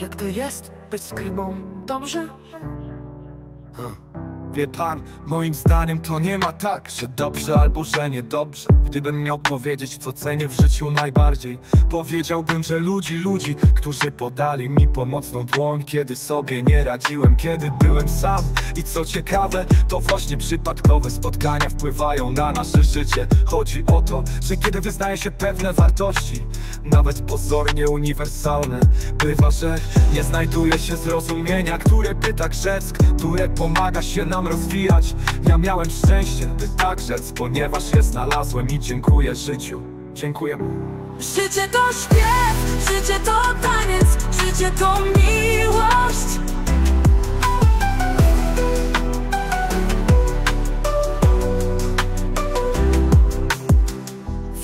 Jak to jest być skrybą, dobrze? Wie pan, moim zdaniem to nie ma tak, że dobrze albo że niedobrze. Gdybym miał powiedzieć, co cenię w życiu najbardziej, powiedziałbym, że ludzi, którzy podali mi pomocną dłoń, kiedy sobie nie radziłem, kiedy byłem sam. I co ciekawe, to właśnie przypadkowe spotkania wpływają na nasze życie. Chodzi o to, że kiedy wyznaje się pewne wartości, nawet pozornie uniwersalne, bywa, że nie znajduje się zrozumienia, które pyta grzec, które pomaga się nam rozwijać. Ja miałem szczęście, by tak rzec, ponieważ je znalazłem i dziękuję życiu. Dziękuję. Życie to śpiew, życie to taniec, życie to miłość.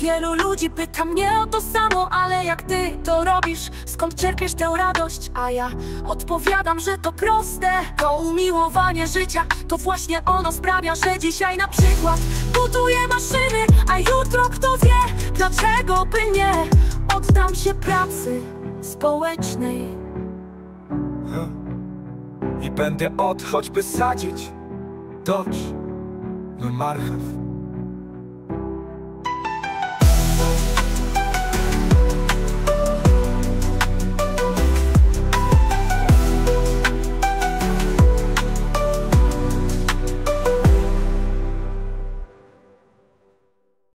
Wielu ludzi pyta mnie o to samo, ale jak ty to robisz, skąd czerpiesz tę radość? A ja odpowiadam, że to proste, to umiłowanie życia, to właśnie ono sprawia, że dzisiaj na przykład buduję maszyny, a jutro kto wie, dlaczego by nie oddam się pracy społecznej. I będę choćby sadzić docz, no marchew.